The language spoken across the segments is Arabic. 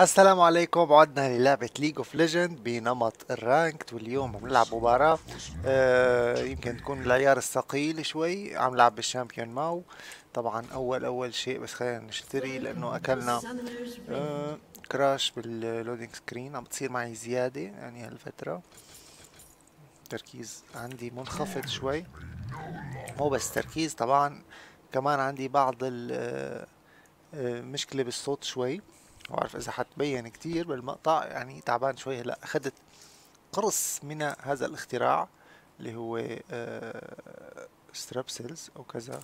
السلام عليكم. عدنا للعبة ليج اوف ليجند بنمط الرانكت، واليوم عم نلعب مباراة يمكن تكون العيار الثقيل شوي. عم نلعب بالشامبيون ماو طبعا اول شيء، بس خلينا نشتري لانه اكلنا كراش باللودينج سكرين. عم بتصير معي زيادة يعني هالفترة، تركيز عندي منخفض شوي، مو بس تركيز، طبعا كمان عندي بعض المشكلة بالصوت شوي، ما بعرف اذا حتبين كتير بالمقطع، يعني تعبان شوي. هلا اخذت قرص من هذا الاختراع اللي هو سترابسلز او كذا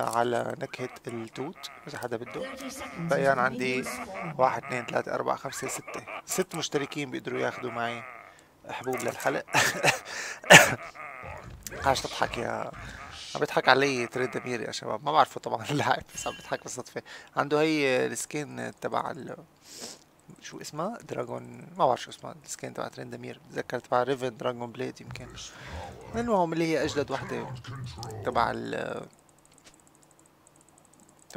على نكهة التوت اذا حدا بده. بقيان عندي 1 2 3 4 5 6 6 مشتركين بيقدروا ياخذوا معي حبوب للحلق. عاش تضحك يا عم بيضحك علي تريندامير يا شباب، ما بعرفه طبعا اللاعب بس عم بيضحك بالصدفة. عنده هي السكين تبع شو اسمها؟ دراجون، ما بعرف شو اسمها السكين تبع تريندامير، بتذكر تبع ريفن دراجون بليد يمكن. المهم اللي هي أجدد وحدة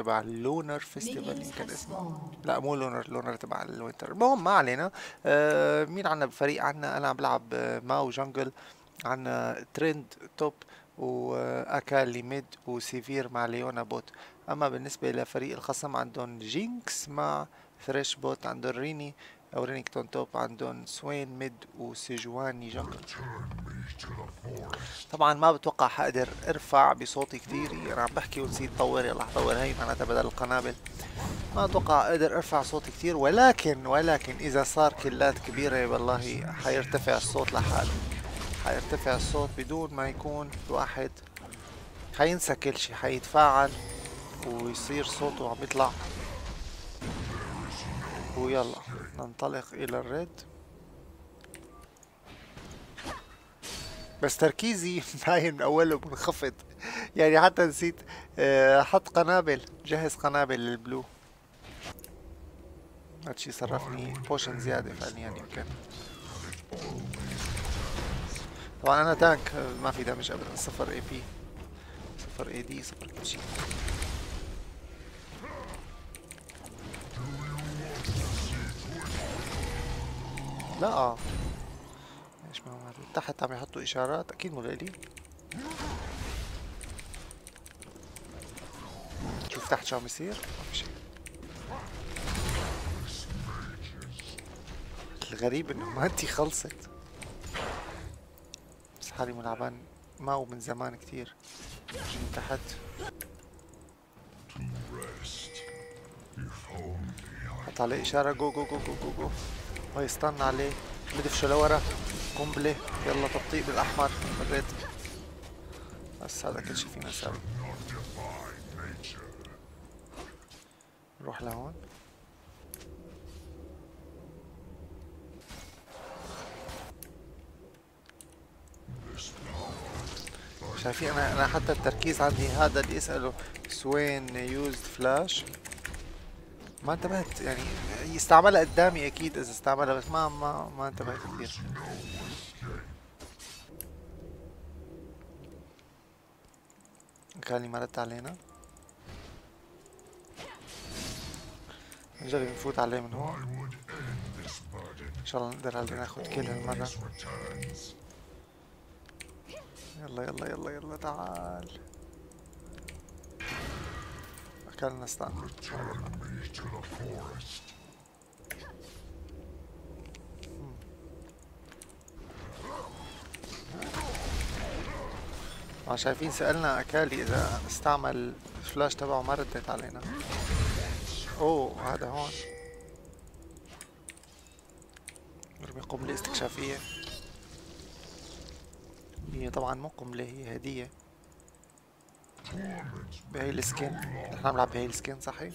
تبع اللونر فيستيفال يمكن اسمه، لا مو لونر تبع الوينتر. المهم ما علينا. مين عنا بفريق عنا؟ أنا عم بلعب ماو جنجل، عنا تريند توب وأكالي ميد وسيفير مع ليونا بوت. أما بالنسبة لفريق الخصم عندهم جينكس مع ثريش بوت، عندهم ريني أو رينيكتون توب، عندهم سوين ميد وسيجواني جنجل. طبعا ما بتوقع حقدر ارفع بصوتي كتير، أنا عم بحكي ونسيت طور، يلا حطور هي معناتها بدل القنابل. ما اتوقع اقدر ارفع صوتي كتير، ولكن إذا صار كلات كبيرة والله حيرتفع الصوت لحاله، حيرتفع الصوت بدون ما يكون الواحد حينسى كل شيء، حيتفاعل ويصير صوته عم يطلع. ويلا ننطلق الى الريد. بس تركيزي باين من اوله منخفض، يعني حتى نسيت حط قنابل، جهز قنابل للبلو. هادشي صرفني بوشن زيادة فعليا يمكن. طبعا انا تانك ما في دامج ابدا، 0 اي بي 0 اي دي 0 كل شيء. لا ايش ما هذا تحت عم يحطوا اشارات اكيد مو لي. شوف تحت شو عم يصير، ما في شيء. الغريب انه ما انتي خلصت، حالي ملعبان ماو من زمان كتير من تحت. حط عليه إشارة، جو جو جو جو جو جو، ويستنى عليه، بدفشه لورا، قنبلة، يلا تبطيء بالأحمر، مريت. بس هذا كل شي فينا نسوي. نروح لهون. شايفين انا حتى التركيز عندي. هذا اللي يسأله سوين يوزد فلاش، ما انتبهت يعني، يستعملها قدامي اكيد اذا استعملها، بس ما انتبهت كثير. اكالي ما رد علينا، نجرب نفوت عليه من هون، ان شاء الله نقدر علينا ناخذ كل هالمرة. يلا يلا يلا يلا تعال. اكلنا ستان. شايفين سألنا اكالي اذا استعمل الفلاش تبعه، ما ردت علينا. اوه هذا هون. نرمي قنبلة استكشافية. هي طبعا مو قنبلة، هي هدية بهي السكين. نحن عم نلعب بهي السكين صحيح؟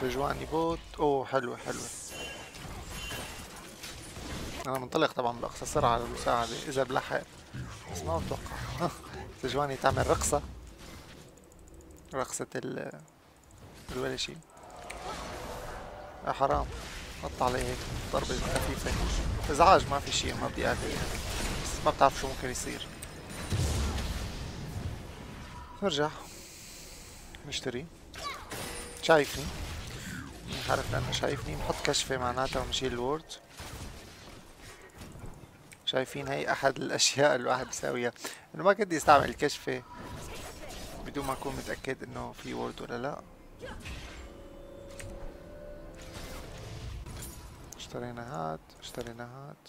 سجواني بوت، اوه حلوة حلوة. أنا منطلق طبعا بأقصى سرعة للمساعدة إذا بلحق، بس ما بتوقع. سجواني تعمل رقصة الولا شي. يا حرام حط عليه هيك ضربة خفيفة، ازعاج ما في شيء، ما بدي اكل بس ما بتعرف شو ممكن يصير. نرجع نشتري، شايفني مش عارف لانه شايفني نحط كشف معناتها ونشيل الورد. شايفين هي احد الاشياء اللي الواحد بيساويها، انه ما كنت يستعمل الكشفة بدون ما اكون متأكد انه في وورد ولا لا. اشترينا هاد، اشترينا هاد،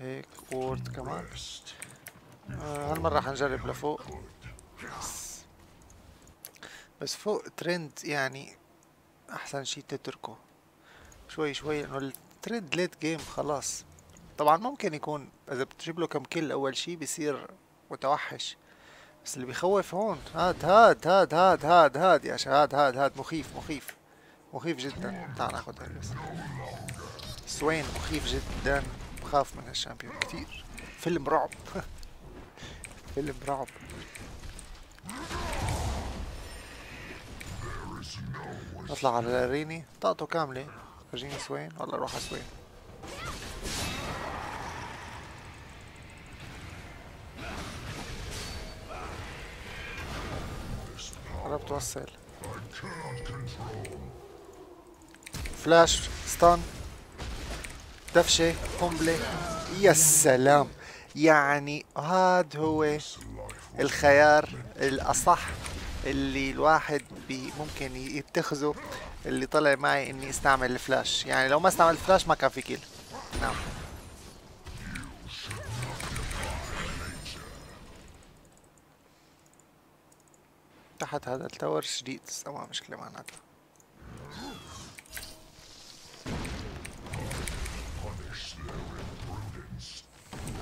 هيك وورد كمان. هالمرة حنجرب لفوق، بس فوق ترند يعني احسن شي تتركه شوي شوي، انه الترند ليت جيم خلاص. طبعا ممكن يكون اذا بتجيب له كم كل اول شي بيصير متوحش، بس اللي بيخوف هون هاد هاد هاد هاد هاد هاد يا شهاد. هاد هاد مخيف مخيف مخيف جدا. تعال ناخد هالبس. سوين مخيف جدا، بخاف من هالشامبيون كتير. فيلم رعب فيلم رعب. اطلع على ريني طاقته كاملة. فرجيني سوين ولا اروح على سوين؟ قربت وصل. فلاش ستان دفشة قنبلة. يا سلام، يعني هاد هو الخيار الأصح اللي الواحد ممكن يتخذه. اللي طلع معي اني استعمل الفلاش، يعني لو ما استعمل الفلاش ما كان في كيل. نعم تحت هذا التاور شديد، بس ما مشكلة معناتها.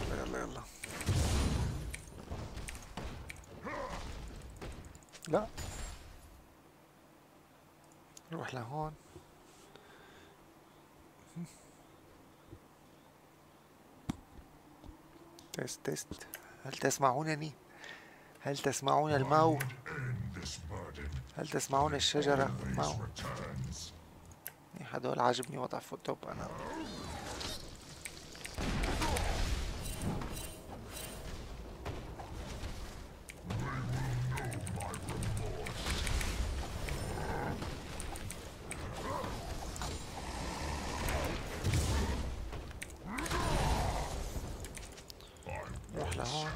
يلا يلا يلا. لا نروح لهون. تيست تيست، هل تسمعونني؟ هل تسمعون الماو؟ هل تسمعون الشجرة؟ ماو هدول عاجبني وضع فوتوب أنا. نروح لهون.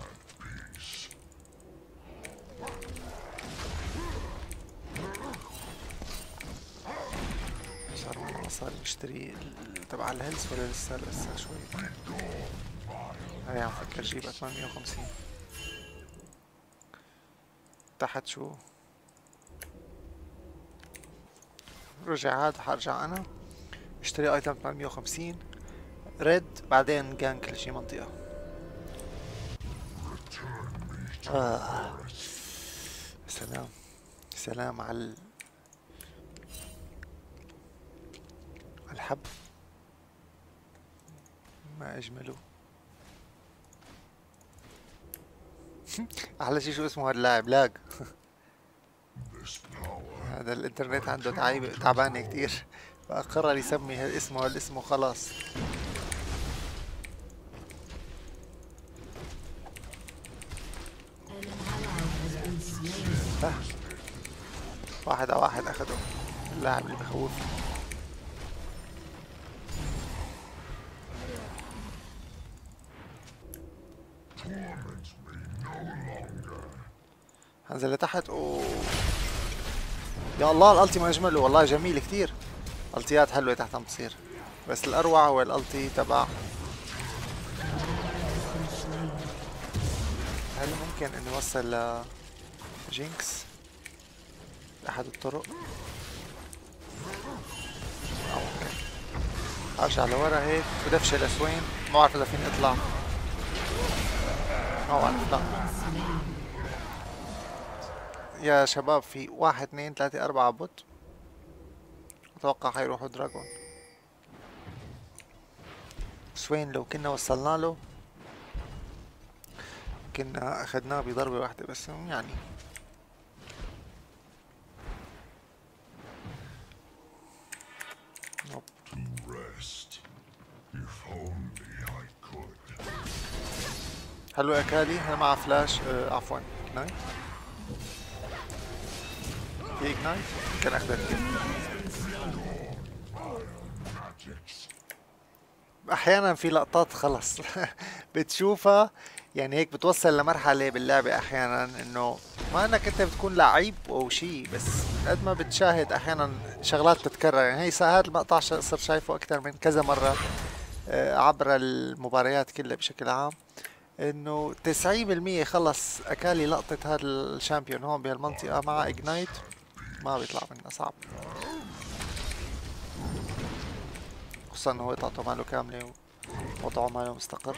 صار نشتري تبع الهيلث ولا لسه؟ لسه شوي. هاي عم فكر جيب 850. تحت شو؟ رجع هذا، حرجع انا اشتري ايتم 850 ريد، بعدين جانك لشي منطقة. سلام سلام على الحب، ما اجمله. احلى شيء شو اسمه هاللاعب؟ لاج. هذا الانترنت عنده تعبانه كتير، فقرر يسمي هالاسم وهالاسم وخلاص. واحد على واحد اخده اللاعب اللي بخوفني. هنزل لتحت. اوه يا الله، الالتي ما اجمله والله، جميل كثير. التيات حلوه تحت عم تصير، بس الاروع هو الالتي تبع. هل ممكن اني اوصل لجينكس باحد الطرق؟ او ممكن ارجع لورا هيك ودفشه لسوين. ما بعرف اذا فيني اطلع، ما بعرف. لا يا شباب، في 1 2 3 4 بوت اتوقع حيروحوا دراجون. سوين لو كنا وصلنا له كنا اخذناه بضربة واحدة، بس يعني نوب. هلو اكالي، انا مع فلاش. عفوا نايت في إجنايت، ممكن أخذ الكل. احيانا في لقطات خلص بتشوفها يعني هيك بتوصل لمرحله باللعبه احيانا انه ما انك انت بتكون لعيب او شيء، بس قد ما بتشاهد احيانا شغلات بتتكرر. يعني هي هذا المقطع صرت شايفه اكثر من كذا مره عبر المباريات كلها بشكل عام، انه 90% خلص اكالي لقطه هذا الشامبيون هون بهالمنطقه مع اجنايت ما بيطلع منها، صعب خصوصا انه هو طاقته ماله كامله ووضعه ماله مستقر.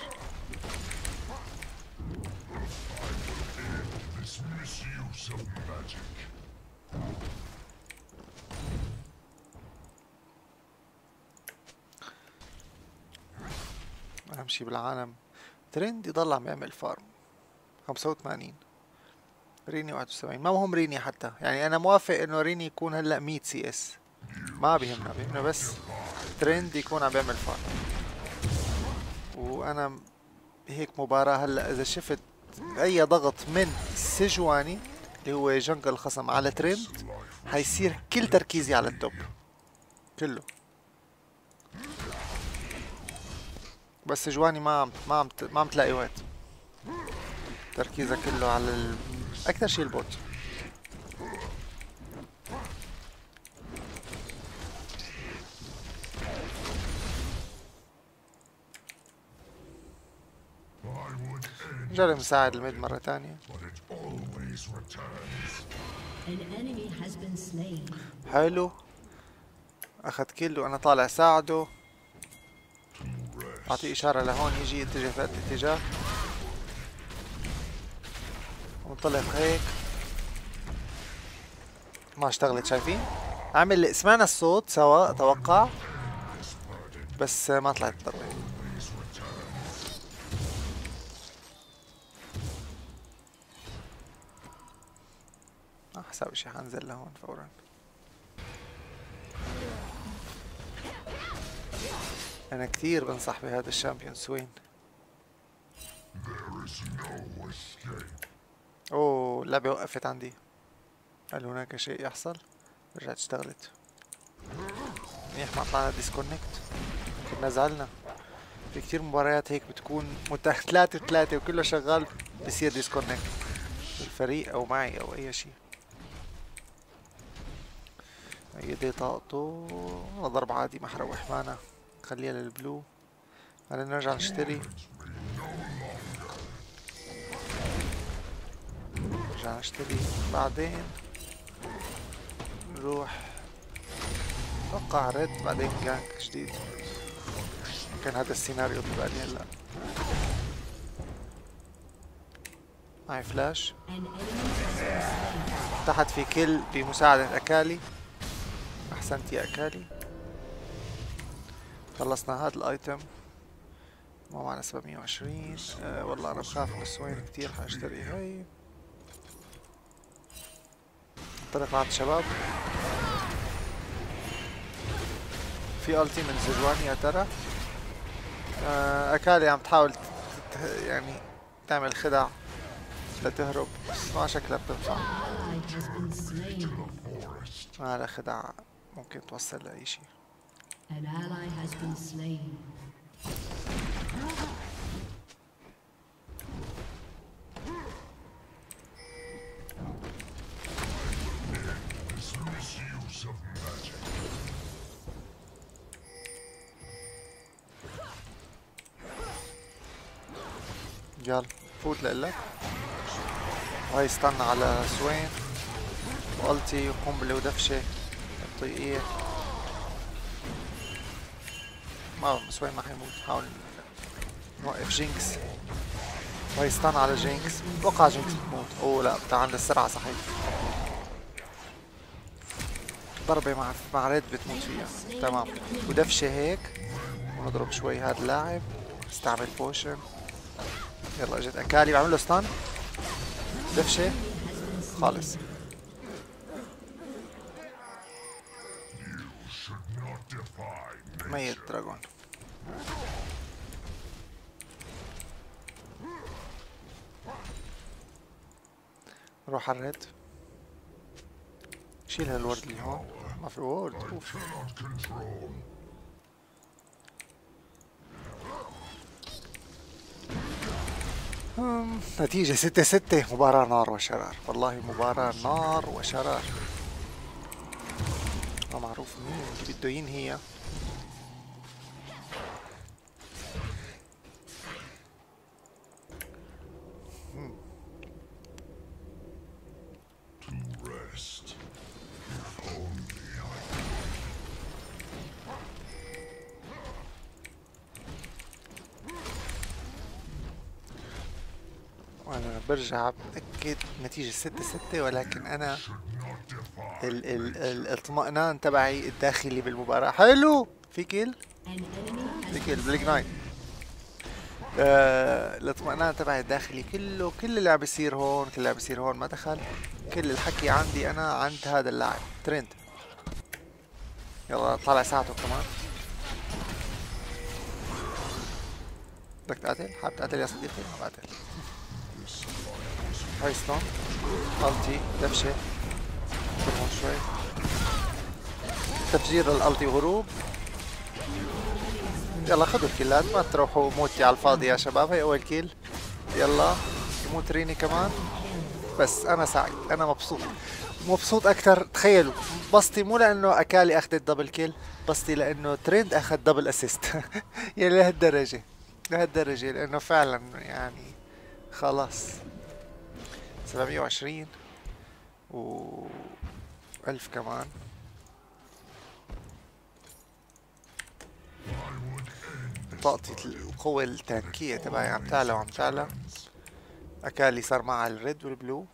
اهم شي بالعالم ترند يضل عم يعمل فارم 85 ريني 71، ما مهم ريني حتى، يعني انا موافق انه ريني يكون هلا 100 سي اس ما بيهمنا، بيهمنا بس ترند يكون عم بيعمل فارم. وانا هيك مباراة هلا اذا شفت اي ضغط من سجواني اللي هو جنجل الخصم على ترند حيصير كل تركيزي على التوب كله، بس سجواني ما عم تلاقي وقت، تركيزك كله على اكثر شيء البوت. جرب نساعد الميد مرة ثانية. حلو أخذ كله، أنا طالع ساعده، أعطيه إشارة لهون يجي يتجه في الاتجاه وانطلق هيك. ما اشتغلت، شايفين؟ عمل سمعنا الصوت سوا أتوقع بس ما طلعت الضربة. حساوي شي حنزل لهون فورا. أنا كثير بنصح بهذا الشامبيون سوين. أوه اللعبة وقفت عندي. هل هناك شيء يحصل؟ رجعت اشتغلت. منيح ما طلعنا ديسكونكت. كنا زعلنا. في كثير مباريات هيك بتكون 3-3 وكله شغال بصير ديسكونكت. بالفريق أو معي أو أي شيء. ايدي طاقته والله ضرب عادي ما حروح معنا، خليها للبلو بعدين نرجع نشتري. نرجع نشتري بعدين نروح اتوقع ريد بعدين جانك جديد. كان هذا السيناريو اللي ببالي هلا. معي فلاش تحت في كل بمساعدة اكالي. احسنت يا اكالي. خلصنا هذا الايتم ما معنا 720. والله انا بخاف من سوين كثير، حاشتري هاي. انطلق مع الشباب. في التي من سجواني يا ترى. اكالي عم تحاول يعني تعمل خدع لتهرب بس ما شكلها بتنفع. هذا خدع ممكن توصل لأي شيء. يلا فوت لإلك. هاي استنى على سوين والتي وقنبلة ودفشة طيئية. ما سوين ما حيموت، حاول نوقف جينكس. هاي استنى على جينكس، بتوقع جينكس بتموت. اوه لا بتاع عند السرعة صحيح. ضربة مع ريد بتموت فيها تمام، ودفشة هيك ونضرب شوي هذا اللاعب. استعمل بوشن. يلا اجت اكالي بعمل له ستان دفشة خالص. ميت دراجون. نروح على الريد. شيل هالورد اللي هون، ما في ورد. نتيجة 6-6. مباراة نار وشرار، والله مباراة نار وشرار. ما معروف مين اللي بده ينهي. وانا برجع بتأكد نتيجة 6-6، ولكن انا الاطمئنان تبعي الداخلي بالمباراة. حلو، في كل بالاجنايت. الاطمئنان تبعي الداخلي كله، كل اللي عم بيصير هون، كل اللي عم بيصير هون ما دخل، كل الحكي عندي انا عند هذا اللاعب تريند. يلا طالع ساعته كمان. بدك تقاتل؟ حاب تقاتل يا صديقي؟ ما بقاتل. هاي سلون، التي، دفشة، كمان شوي، تفجير الالتي وهروب. يلا خذوا الكيلات، ما تروحوا موتي على الفاضي يا شباب. هي اول كيل، يلا يموت ريني كمان. بس انا سعيد، انا مبسوط، مبسوط اكثر. تخيلوا بسطي مو لانه اكالي اخذت دبل كيل، بسطي لانه تريند اخذ دبل اسيست. يا لهالدرجة، لهالدرجة، لانه فعلا يعني خلاص 720 و1000 كمان. طاقتي القوة التانكية تبعي عم تعلى وعم تعلى. أكالي صار معها الريد والبلو.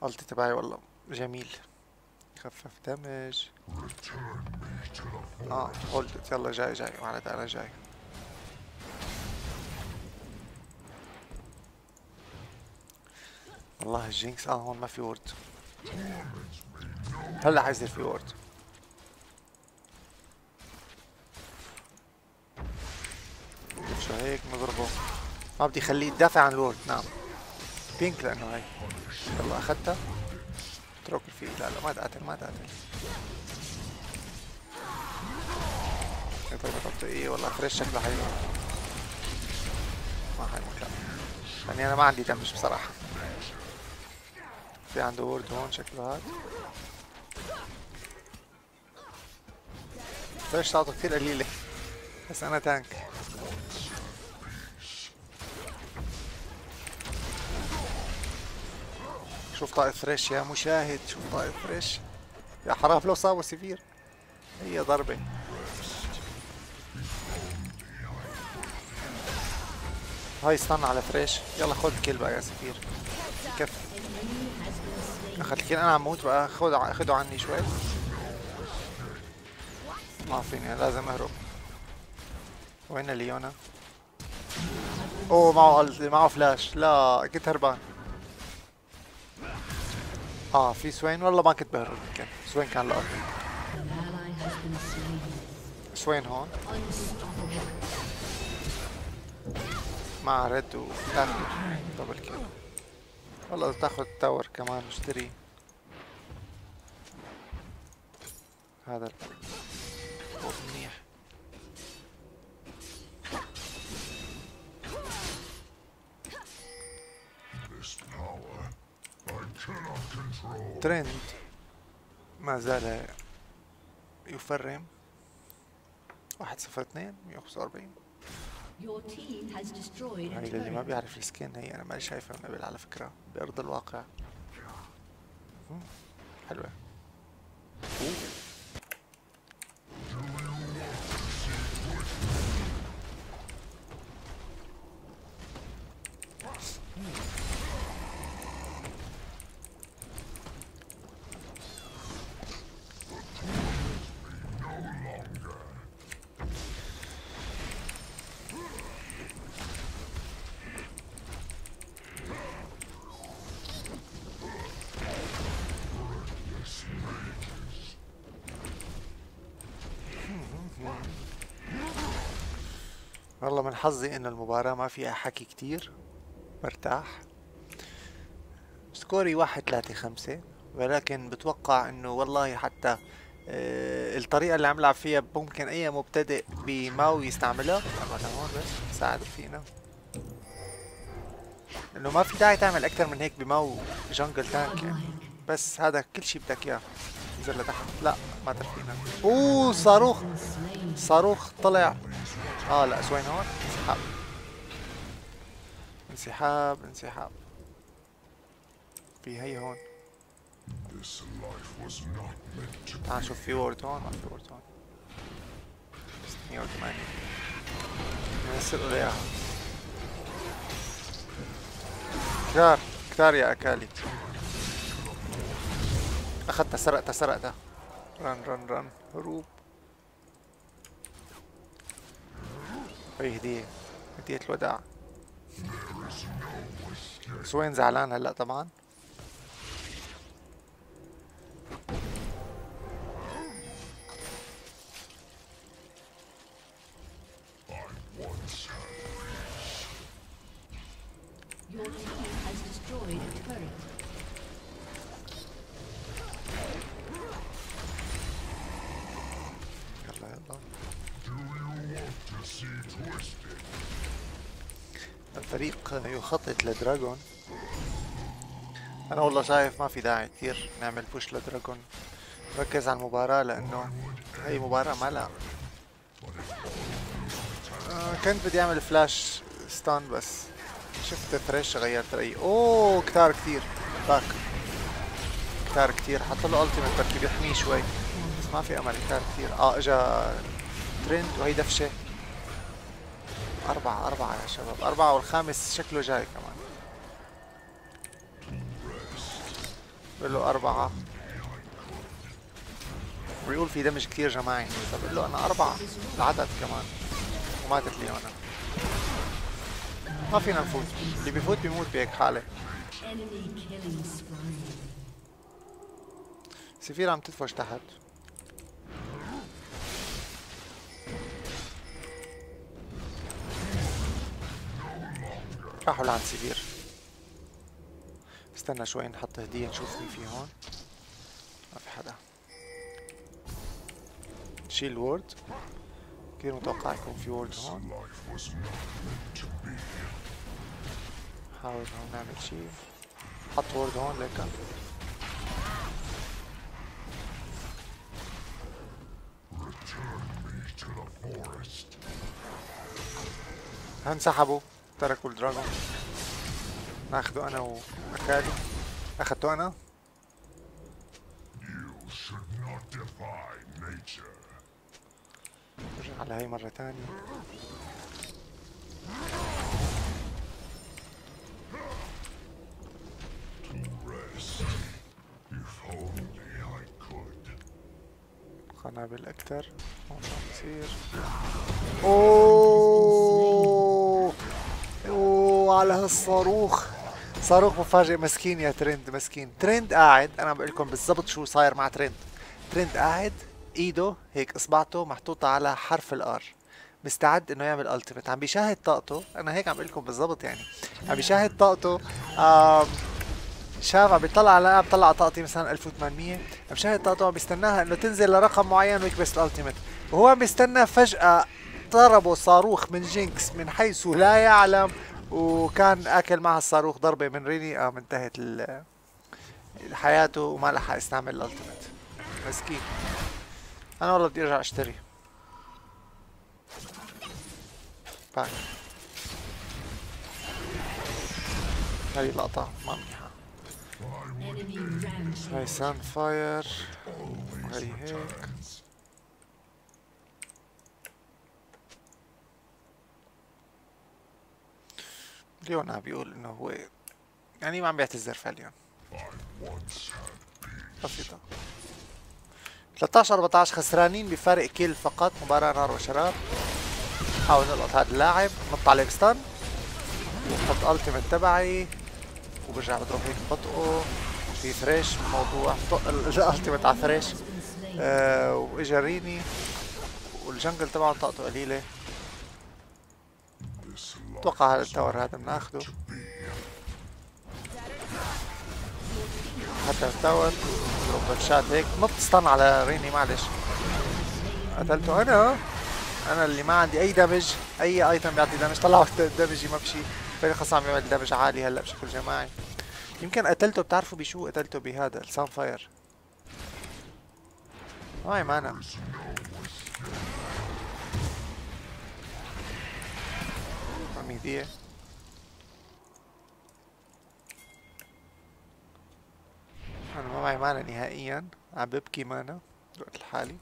قلتي تبعي والله جميل، خفف دمج. هولدت، يلا جاي جاي، معناتها أنا جاي. والله الجينكس هون ما في وورد. هلا حيصير في وورد. شو هيك نضربه، ما بدي خليه يدافع عن الورد. نعم بينك لانه هاي. يلا اخذتها، اترك الفيل. لا لا ما تقاتل، ما تقاتل. طيب تبطئيه والله. فريش شكله حيموت، ما حيموت. لا يعني انا ما عندي دمج بصراحة. في عنده وورد هون شكله هاد. فريش تعطوا كتير قليلة، بس انا تانك. شوف طاقة ثريش يا مشاهد، شوف طاقة ثريش يا حراف. لو صابوا سيفير هي ضربة. هاي استنى على ثريش. يلا خذ الكل بقى يا سيفير، بكفي. اخذت الكل، انا عم موت بقى. خذوا عني شوي، ما فيني، لازم اهرب. وين ليونا؟ اوه معه فلاش. لا كنت هربان. في سوين، والله ما كنت بهرب. كان سوين، كان لقطني. سوين هون مع ريد وتاخد دبل كيل. والله اذا تاخد تاور كمان اشتري هذا منيح. تريند ما زال يفرم. 1-0-2، 145. هاي اللي ما بيعرف السكين، هي انا ما شايفها من قبل على فكرة بأرض الواقع. حلوة. والله من حظي انه المباراة ما فيها حكي كتير، مرتاح. سكوري 1-3-5، ولكن بتوقع انه والله حتى الطريقة اللي عم لعب فيها ممكن أي مبتدئ بماو يستعملها. أنا هون بس ساعد فينا إنه ما في داعي تعمل أكتر من هيك بماو جنجل تانك يعني. بس هذا كل شيء بدك إياه. نزل لتحت، لا ما ترفينا. أوه صاروخ، صاروخ طلع. لا سوين هون انسحاب انسحاب انسحاب. في هي هون. تعال شوف في وورد هون، ما في وورد هون. 680 نسرقوا لها. كتار كتار يا أكالي. أخذتها سرقتها سرقتها. رن رن رن هروب. هي هدية، هدية الوداع. سوين زعلان هلا طبعا. الفريق يخطط لدراجون. أنا والله شايف ما في داعي كثير نعمل بوش لدراجون، ركز على المباراة لأنه هي مباراة ما لها. كنت بدي أعمل فلاش ستان بس شفت ثريش غيرت رأيي. أوه كتار كثير باك، كتار كثير حط له ألتيميت بركي بيحميه شوي بس ما في أمل كتار كثير. إجا ترند وهي دفشة. أربعة أربعة يا شباب، أربعة والخامس شكله جاي كمان. بقول له أربعة، بيقول في دمج كثير جماعي، فبقول له أنا أربعة العدد كمان. وماتت ليونا، ما فينا نفوت، اللي بيفوت بيموت بهيك حالة. سفيرة عم تدفش تحت. راحوا لعند سيفير. استنى شوي نحط هدية نشوف مين في هون. ما في حدا. شيل وورد. كثير متوقع يكون في وورد هون. نحاول هون نعمل شيء. حط وورد هون لكن. انسحبوا. تركوا الدراجون، ناخده أنا وأكالي. أخدته أنا. نرجع على هاي مرة تانية. قنابل أكتر. على هالصاروخ، صاروخ مفاجئ مسكين يا ترند مسكين. ترند قاعد، انا بقول لكم بالضبط شو صاير مع ترند. ترند قاعد ايده هيك اصبعته محطوطه على حرف الار، مستعد انه يعمل التيميت، عم بيشاهد طاقته. انا هيك عم بقول لكم بالضبط يعني، عم بيشاهد طاقته. شاف عم بيطلع على انا بطلع طاقتي مثلا 1800، عم بشاهد طاقته عم بيستناها انه تنزل لرقم معين ويكبس الالتيميت، وهو عم بيستنى. فجأة ضربه صاروخ من جينكس من حيث لا يعلم، وكان اكل معها الصاروخ ضربه من ريني. انتهت حياته وما لحق يستعمل الالتيميت مسكين. انا والله بدي ارجع اشتري باك. هاي لقطه ما منيحه. هاي سان فاير وهي هيك. ليونا بيقول انه هو يعني ما عم بيعتذر فعليا. 13-14 خسرانين بفارق كيل فقط. مباراة نار وشراب. حاول نلقط هذا اللاعب، نط عليه بستان، بحط التيمت تبعي وبرجع بضرب هيك بطقه. في ثريش موضوع، اجى التيمت على ثريش واجا ريني والجنجل تبعه طاقته قليلة. اتوقع هذا التاور هذا بناخده. حتى التاور دروب شات هيك ما بتستن على ريني. معلش قتلته انا اللي ما عندي اي دمج، اي ايتم بيعطي دمج. طلعت دمجي ما بشي، فانا خلص عم يعمل دمج عالي هلا بشكل جماعي. يمكن قتلته، بتعرفوا بشو قتلته؟ بهذا السانفاير. هاي معنا عم يضيع. انا ما معي مانا نهائيا، عم ببكي مانا الوقت الحالي.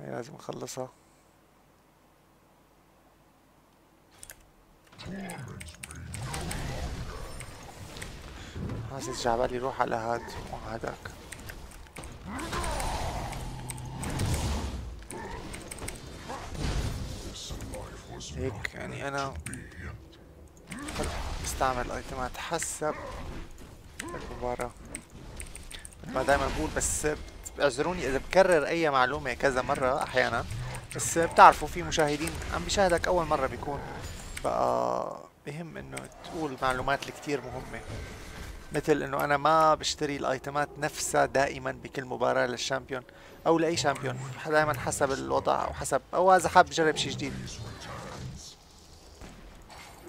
هي لازم اخلصها. حاسس جعبالي روح على هاد وهداك. هيك يعني انا بستعمل الايتمات حسب المباراة. ما دايما بقول، بس اعذروني اذا بكرر اي معلومه كذا مره احيانا، بس بتعرفوا في مشاهدين عم بيشاهدك اول مره بيكون بقى بهم انه تقول معلومات اللي كثير مهمه، مثل انه انا ما بشتري الايتمات نفسها دائما بكل مباراه للشامبيون او لاي شامبيون، دائما حسب الوضع او حسب، او اذا حاب جرب شيء جديد.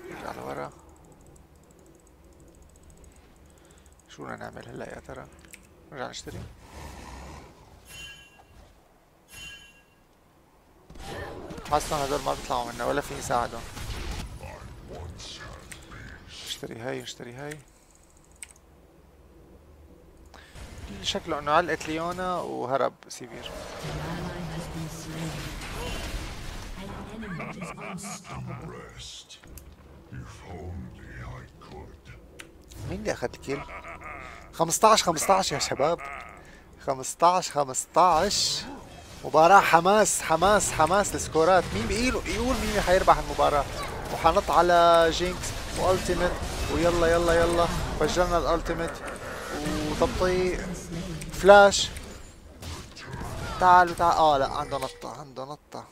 نرجع لورا، شو بدنا نعمل هلا يا ترى؟ نرجع نشتري؟ حاسة هدول ما بيطلعوا منا ولا في يساعدهم. اشتري هاي واشتري هاي. شكله انه علقت ليونا وهرب سيفير. مين اللي اخذ الكيل؟ 15-15 يا شباب، 15-15 مباراة حماس حماس حماس. السكورات مين بيقول مين حيربح المباراة، وحنط على جينكس والتيمت، ويلا يلا يلا فجرنا الالتيمت وتبطيء فلاش. تعالوا تعالوا. لا عنده نطة، عنده نطة.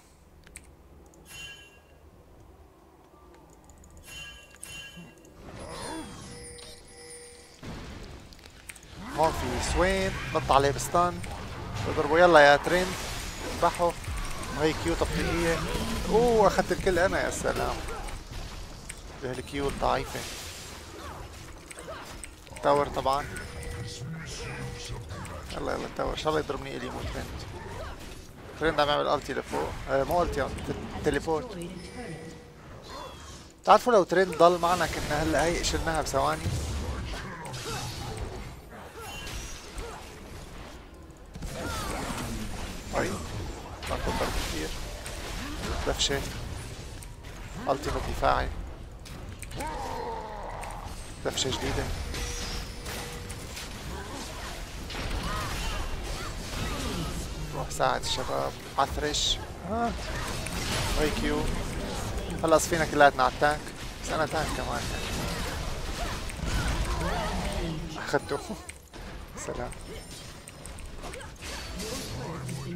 هون في سوين نط عليه بستان بضربه. يلا يا ترند اذبحه، وهي كيو تطبيقية. اوه اخذت الكل انا، يا سلام بهالكيو الضعيفة. تاور طبعا، يلا يلا تاور، ان شاء الله يضربني الي مو ترند. ترند عم يعمل التي لفوق، مو التي، تليبورت. بتعرفوا لو ترند ضل معنا كنا هلا هي شلناها بثواني. طيب ماكو ضرب كثير، دفشة التيمت دفاعي، دفشة جديدة. روح ساعد الشباب على ثريش. ها واي كيو. خلص فينا كلياتنا على التانك، بس انا تانك كمان اخذته. سلام.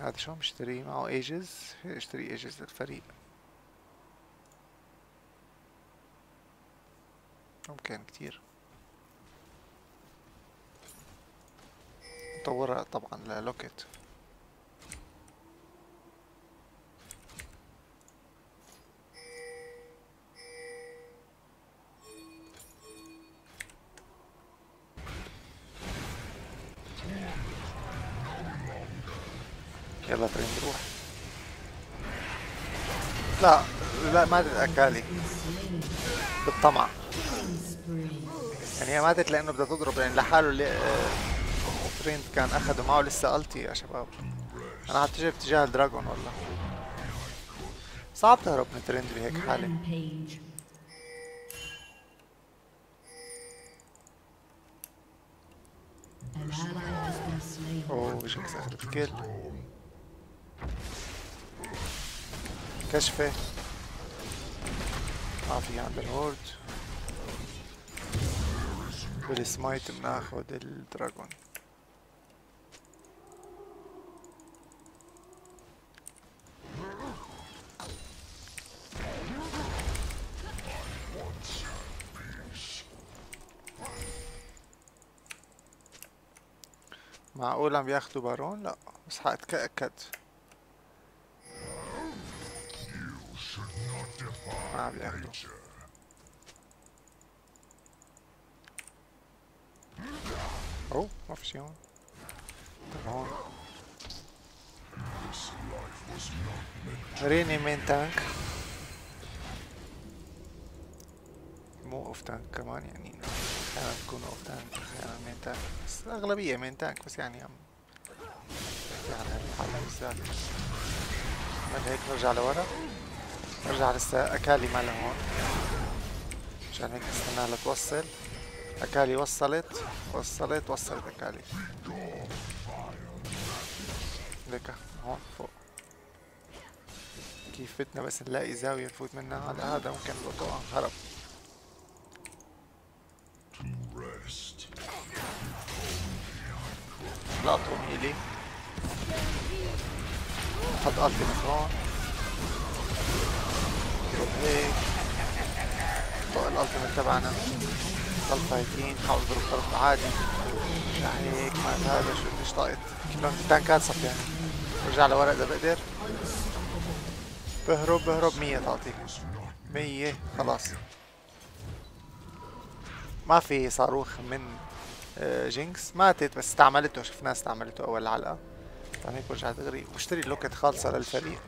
هذا شو عم اشتري معه؟ ايجز، اشتري ايجز للفريق. ممكن كتير مطورها طبعا للوكت. يلا تريند روح. لا لا ماتت اكالي بالطمع يعني، هي ماتت لانه بدها تضرب يعني لحاله. اللي تريند كان اخذه معه لسه التي يا شباب. انا عم تجي باتجاه الدراجون، والله صعب تهرب من تريند بهيك حاله. اوه جينكس اخذ الكل. كشفه عافية عند الهورد والسمايت بناخد الدراجون. معقول عم ياخدوا بارون؟ لا بس حأتأكد. ما عم ياخدوا. اوه ما في شي هون. طب هون ريني مين تانك، مو اوف تانك كمان يعني. أحيانا بكون اوف تانك أحيانا مين تانك، بس الأغلبية مين تانك. بس يعني عم بحكي عن هالحالة بالذات. بعد هيك برجع لورا، برجع لسا أكالي ما لهون، مشان هيك بستناها لتوصل. أكالي وصلت وصلت وصلت أكالي. ليك هون فوق كيف فتنا، بس نلاقي زاوية نفوت منها على هذا ممكن الوضوء انخرب. لقطهم إلي حط قلبي من هون، يروح هيك طق الألتيميت تبعنا، ضل فايتين. حاول اضرب ضرب عادي هيك مات هذا. شو مش طاقت كلهم تانكات صف يعني. برجع لورا إذا بقدر، بهرب بهرب. 100 تعطيك 100 خلاص. ما في صاروخ من جينكس، ماتت بس استعملته. شفناه استعملته اول حلقه. طبعا هيك رجعت اغري واشتري لوكت خالصه للفريق.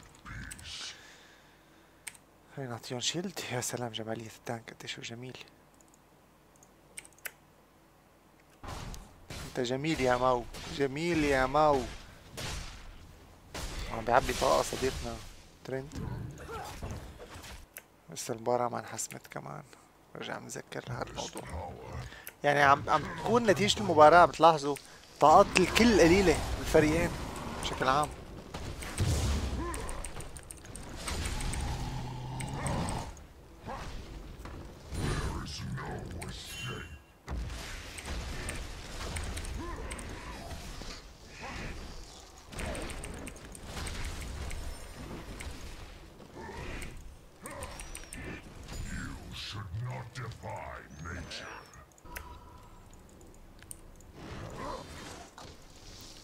خلينا نعطيهم شيلد. يا سلام جماليه التانك، قد شو جميل. انت جميل يا ماو، جميل يا ماو. عم بيعبي طاقه صديقنا تريند. بس المباراه ما انحسمت كمان. برجع متذكر هذا الموضوع يعني. عم تكون نتيجة المباراة بتلاحظوا طاقات الكل قليلة بالفريقين بشكل عام.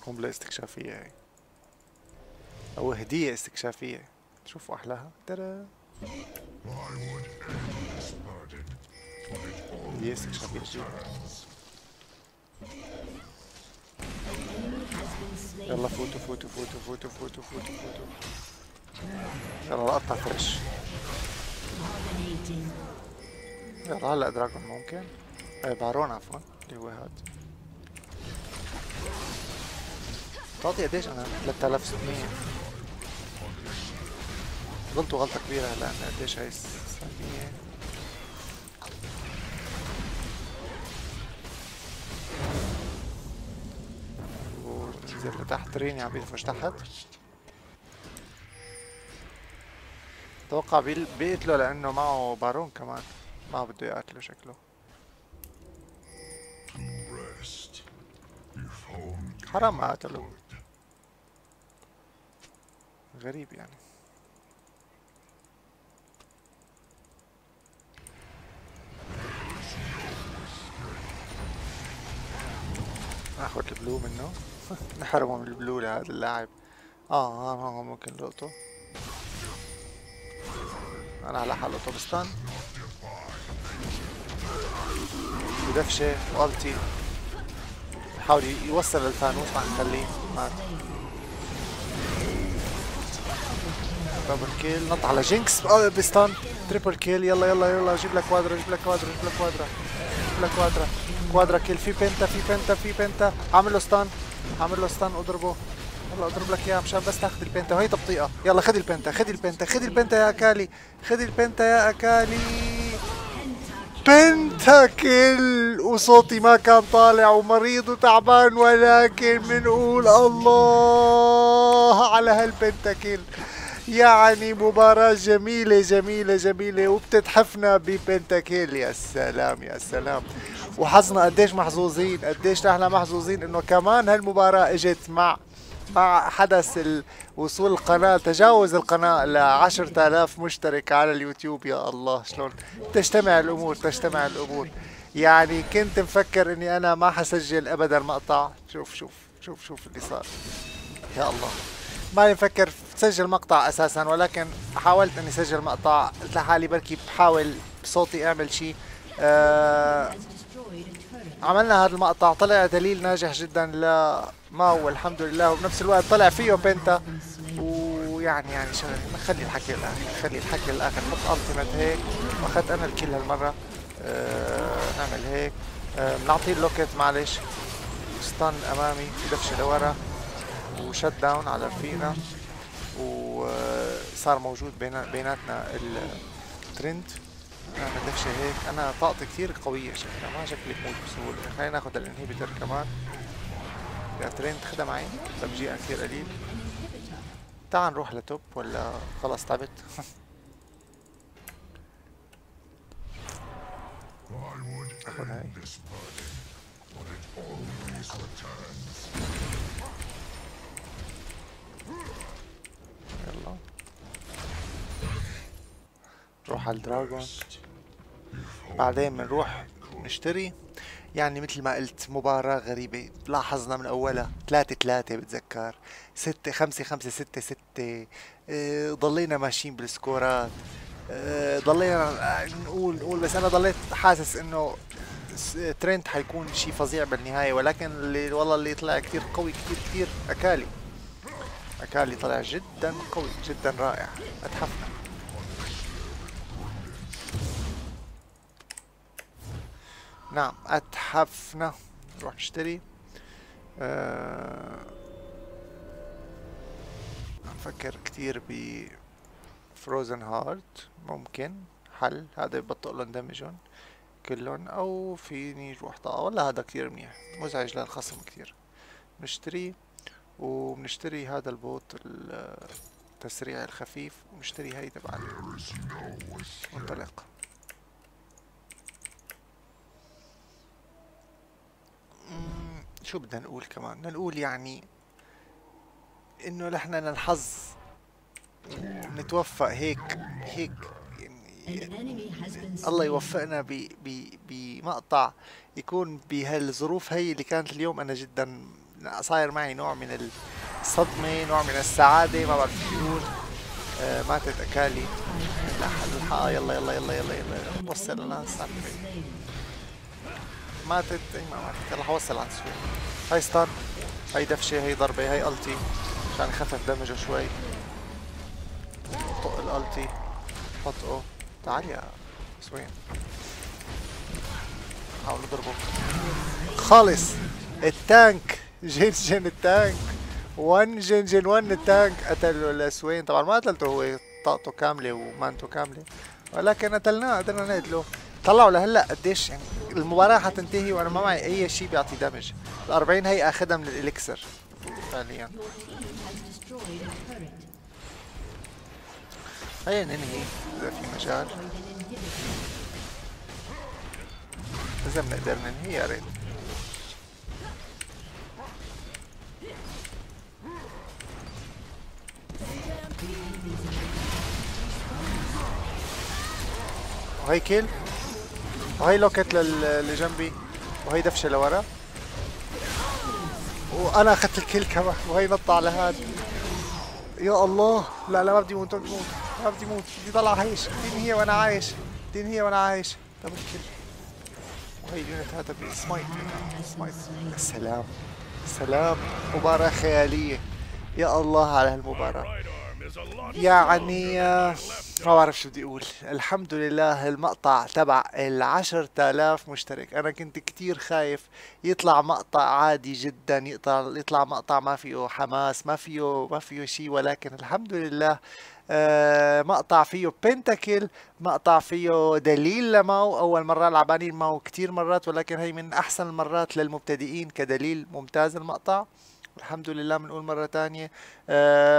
قنبلة استكشافية هي، أو هدية استكشافية. شوفوا أحلاها. ترى هدية استكشافية جديدة. يلا فوتوا فوتوا فوتوا فوتوا فوتوا فوتوا فوتوا. يلا لقطع فرش. يلا هلا دراجون ممكن، بارون عفوا اللي هو هاد. تعطي قديش انا؟ 3600. غلطوا غلطة كبيرة هلا. انا قديش هاي 900؟ وننزل لتحت. ريني عم بينفش تحت. اتوقع بيقتله لانه معه بارون كمان. ما بده يقتله شكله. حرام ما قتله. غريب يعني. اخذ البلو منه. نحرمه من البلو لهذا اللاعب. اه ممكن لقطه. انا على حال لقطه بستان ودفشه والتي. حاول يوصل للفانوس ما نخليه مات. دبل كيل. نط على جينكس بستان. تريبل كيل. يلا يلا يلا جيب لك كوادرا جيب لك كوادرا جيب لك كوادرا جيب لك كوادرا. كوادرا كيل. في بنتا في بنتا في بنتا. عامل له ستان عامل له ستان. اضربه. يلا اضرب لك اياها مشان بس تاخذ البنتا. وهي تبطيئه. يلا خذ البنتا خذ البنتا خذ البنتا يا اكالي. خذ البنتا يا اكالي. بنتاكل، وصوتي ما كان طالع ومريض وتعبان، ولكن بنقول الله على هالبنتاكل. يعني مباراة جميلة جميلة جميلة، وبتتحفنا ببنتاكل. يا سلام يا سلام، وحظنا قديش محظوظين، قديش نحن محظوظين انه كمان هالمباراة اجت مع حدث وصول القناة، تجاوز القناة ل 10,000 مشترك على اليوتيوب. يا الله شلون تجتمع الامور، تجتمع الامور. يعني كنت مفكر اني انا ما حسجل ابدا مقطع، شوف شوف شوف شوف اللي صار. يا الله ماني مفكر سجل مقطع اساسا، ولكن حاولت اني سجل مقطع، قلت لحالي بركي بحاول بصوتي اعمل شيء. عملنا هذا المقطع، طلع دليل ناجح جدا لماو الحمد لله، وبنفس الوقت طلع فيه بنتا. ويعني خلي الحكي للاخر، خلي الحكي للاخر. حط التيمت هيك، واخذت انا الكل هالمره. نعمل هيك، بنعطيه اللوكت معلش، ستان امامي، دفشه لورا، وشت داون على رفيقنا، وصار موجود بيناتنا الترند. نعمل دفشه هيك، انا طاقتي كثير قويه شكلها، ما شكلي بموت بسهوله. خلينا ناخذ الانهيبيتر كمان، يا ترند خدها معي، تفجيرها كثير قليل. تعال نروح لتوب ولا خلص تعبت. اخذ هاي، يلا نروح على الدراجون، بعدين بنروح نشتري. يعني مثل ما قلت مباراة غريبة، لاحظنا من أولها 3-3 بتذكر، 6-5-5-6-6. ضلينا ماشيين بالسكورات، ضلينا نقول بس أنا ضليت حاسس إنه ترند حيكون شيء فظيع بالنهاية، ولكن اللي والله اللي طلع كتير قوي كتير كتير أكالي. أكالي طلع جدا قوي جدا رائع، أتحفنا. نعم اتحفنا، نروح نشتري. افكر كتير ب فروزن هارت، ممكن حل هذا يبطئ لهم دمجهم كلهم، او فيني روح طاقة ولا هذا كتير منيح مزعج للخصم كتير. بنشتري وبنشتري هذا البوت التسريع الخفيف، وبنشتري هاي تبع منطلق. شو بدنا نقول كمان؟ بدنا نقول يعني انه نحن الحظ نتوفق هيك يعني الله يوفقنا بمقطع يكون بهالظروف هي اللي كانت اليوم. انا جدا صاير معي نوع من الصدمة، نوع من السعادة، ما بعرف شو اقول. ماتت اكالي، الحقها يلا يلا يلا يلا يلا وصل لنا. ماتت اي ما ماتت، يلا حوصل على سوين. هاي ستان، هاي دفشه، هاي ضربه، هاي التي عشان يخفف دمجه شوي. طق الالتي، حطه، تعال يا سوين، حاول نضربه خالص. التانك جنجن، التانك 1 جنجن 1 التانك قتله لسوين. طبعا ما قتلته هو، طاقته كامله ومانته كامله، ولكن قتلناه، قدرنا نقتله. طلعوا لهلا قديش يعني المباراة حتنتهي وانا ما معي اي شيء بيعطي دمج. ال40 هي اخذها من الاليكسر فعليا. خلينا ننهي اذا في مجال، اذا بنقدر ننهي يا ريت. وهي كيل، وهي لوكت اللي جنبي، وهي دفشه لورا، وانا اخذت الكل كمان، وهي نطه على هاد. يا الله لا لا ما بدي موت، ما بدي موت، بدي ضل عايش، بدي انهي وانا عايش، بدي انهي وانا عايش. طب الكل، وهي اليونت هذا بسمايت، سمايت. سلام سلام، مباراه خياليه. يا الله على هالمباراه، يعني ما بعرف شو بدي اقول. الحمد لله المقطع تبع 10,000 مشترك. انا كنت كتير خايف يطلع مقطع عادي جدا، يطلع مقطع ما فيه حماس، ما فيه شيء، ولكن الحمد لله مقطع فيه بنتاكل، مقطع فيه دليل لماو. اول مرة لعبانين ماو كتير مرات، ولكن هي من احسن المرات للمبتدئين كدليل. ممتاز المقطع الحمد لله. بنقول مرة تانية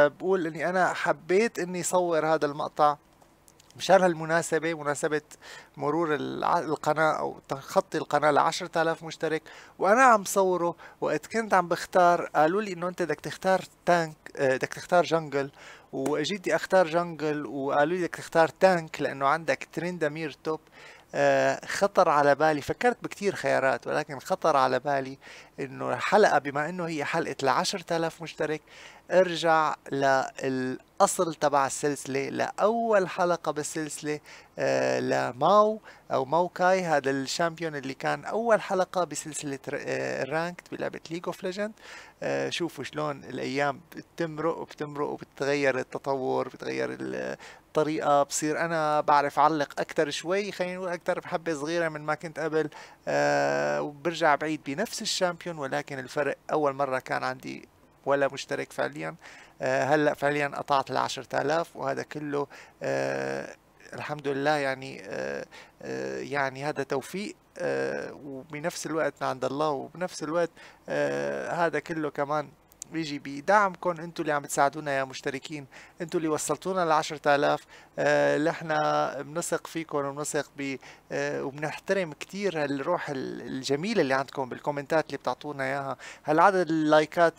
بقول اني انا حبيت اني صور هذا المقطع مشان هالمناسبة، مناسبة مرور القناة او تخطي القناة 10,000 مشترك. وانا عم صوره وقت كنت عم بختار، قالوا لي انه انت بدك تختار تانك، بدك تختار جنجل، واجيت بدي اختار جنجل وقالوا لي بدك تختار تانك لانه عندك تريندامير توب. خطر على بالي، فكرت بكتير خيارات، ولكن خطر على بالي انه الحلقة بما انه هي حلقة 10,000 مشترك ارجع للاصل تبع السلسلة، لاول حلقة بالسلسلة لماو او موكاي، هذا الشامبيون اللي كان اول حلقة بسلسلة رانكت بلعبة ليج اوف ليجند. شوفوا شلون الايام بتمرق وبتمرق وبتغير التطور، بتغير طريقة، بصير أنا بعرف أعلق أكتر شوي، خلينا نقول أكتر بحبة صغيرة من ما كنت قبل، وبرجع بعيد بنفس الشامبيون، ولكن الفرق أول مرة كان عندي ولا مشترك فعليا، هلأ فعليا قطعت 10,000 وهذا كله الحمد لله يعني يعني هذا توفيق وبنفس الوقت عند الله، وبنفس الوقت هذا كله كمان بيجي بدعمكم انتوا اللي عم تساعدونا يا مشتركين، انتوا اللي وصلتونا 10,000، اللي احنا بنثق فيكم وبنثق ب وبنحترم كثير هالروح الجميله اللي عندكم بالكومنتات اللي بتعطونا اياها. هالعدد اللايكات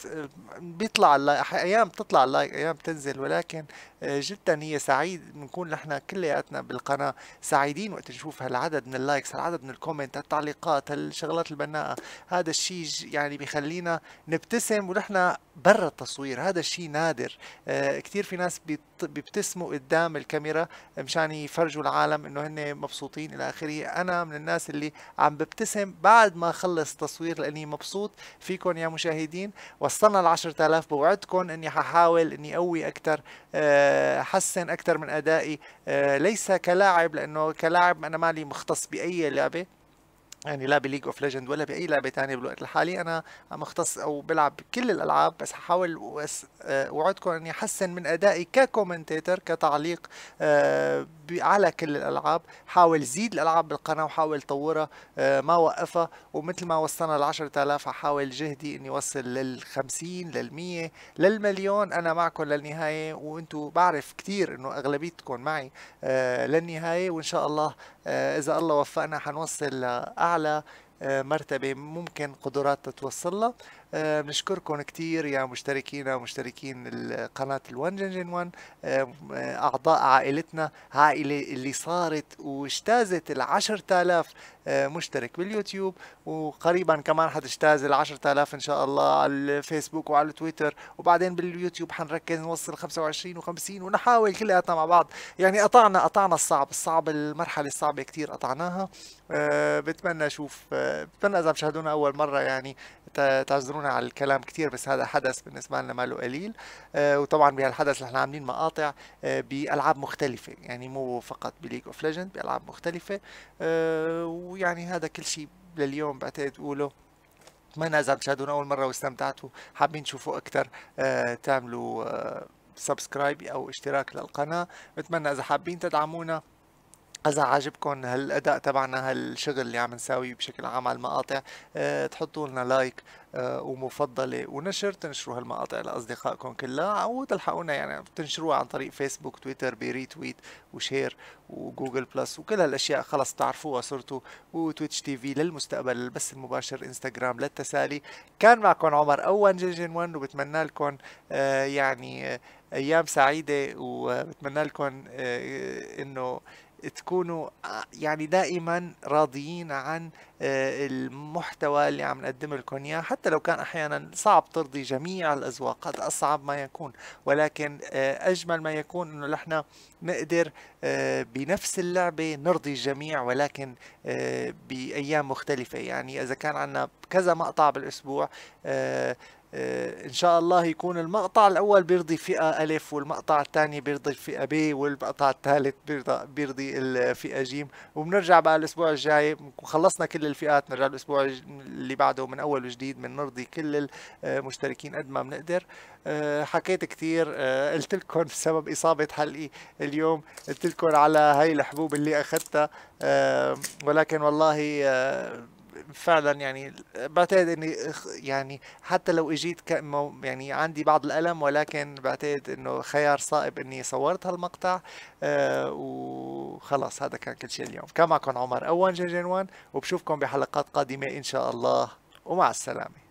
بيطلع اللايك، ايام بتطلع اللايك ايام بتنزل، ولكن جدا هي سعيد بنكون نحن كلياتنا بالقناه سعيدين وقت نشوف هالعدد من اللايكس، هالعدد من الكومنت، هالتعليقات، هالشغلات البناءه. هذا الشيء يعني بيخلينا نبتسم ونحن برا التصوير، هذا الشيء نادر. كثير في ناس بيبتسموا قدام الكاميرا مشان يفرجوا العالم انه هن مبسوطين الى اخره. انا من الناس اللي عم ببتسم بعد ما خلص تصوير لاني مبسوط فيكم يا مشاهدين. وصلنا 10,000، بوعدكم اني ححاول اني اقوي اكثر، احسن اكثر من ادائي، ليس كلاعب، لانه كلاعب انا مالي مختص باي لعبه، يعني لا بليج اوف ليجند ولا باي لعبه ثانيه بالوقت الحالي. انا مختص او بلعب بكل الالعاب، بس حاول اوعدكم اني احسن من ادائي ككومنتيتر، كتعليق على كل الالعاب. حاول زيد الالعاب بالقناه وحاول طورها، ما وقفها، ومثل ما وصلنا 10,000 حاول جهدي اني اوصل 50، 100، 1,000,000. انا معكم للنهايه، وانتم بعرف كثير انه اغلبيتكم معي للنهايه، وان شاء الله اذا الله وفقنا حنوصل اعلى مرتبه ممكن قدرات تتوصل لها. بنشكركم كثير يا مشتركينا ومشتركين قناه الوان جنجن وان، اعضاء عائلتنا، عائله اللي صارت واجتازت 10,000 مشترك باليوتيوب، وقريبا كمان حتجتاز 10,000 ان شاء الله على الفيسبوك وعلى تويتر، وبعدين باليوتيوب حنركز نوصل 25 و50، ونحاول كلياتنا مع بعض. يعني قطعنا الصعب، المرحله الصعبه كثير قطعناها. بتمنى اشوف، بتمنى اذا مشاهدونا اول مره يعني تعذرونا على الكلام كثير، بس هذا حدث بالنسبه لنا ماله قليل. وطبعا بهالحدث نحن عاملين مقاطع بالعاب مختلفه، يعني مو فقط بليج اوف ليجند، بالعاب مختلفه. ويعني هذا كل شيء لليوم بعتقد اقوله. اتمنى اذا مشاهدونا اول مره واستمتعتوا، حابين تشوفوا اكثر، تعملوا سبسكرايب او اشتراك للقناه. بتمنى اذا حابين تدعمونا، اذا عاجبكم هالاداء تبعنا، هالشغل اللي عم نساويه بشكل عام على المقاطع، تحطوا لنا لايك ومفضله ونشر، تنشروا هالمقاطع لاصدقائكم كلها، او تلحقونا يعني بتنشروها عن طريق فيسبوك، تويتر، بريتويت وشير وجوجل بلس وكل هالاشياء، خلص تعرفوها صرتوا. وتويتش تي في للمستقبل، البث المباشر، انستغرام للتسالي. كان معكم عمر اول جنجن 1، وبتمنى لكم يعني ايام سعيده، وبتمنى لكم انه تكونوا يعني دائما راضيين عن المحتوى اللي عم نقدم لكم اياه، حتى لو كان احيانا صعب ترضي جميع الاذواق، هذا اصعب ما يكون، ولكن اجمل ما يكون انه نحن نقدر بنفس اللعبه نرضي الجميع، ولكن بايام مختلفه. يعني اذا كان عندنا كذا مقطع بالاسبوع ان شاء الله يكون المقطع الاول بيرضي فئة الف، والمقطع الثاني بيرضي الفئة ب، والمقطع الثالث بيرضي الفئة ج، وبنرجع بقى الاسبوع الجاي وخلصنا كل الفئات، نرجع الاسبوع اللي بعده من اول وجديد من نرضي كل المشتركين قد ما بنقدر. حكيت كثير، قلت لكم بسبب اصابة حلقي اليوم قلت لكم على هاي الحبوب اللي اخذتها، ولكن والله فعلا يعني بعتقد اني يعني حتى لو اجيت يعني عندي بعض الالم، ولكن بعتقد انه خيار صائب اني صورت هالمقطع. وخلاص هذا كان كل شيء اليوم، كان معكم عمر اول جنجنوان، وبشوفكم بحلقات قادمة ان شاء الله، ومع السلامة.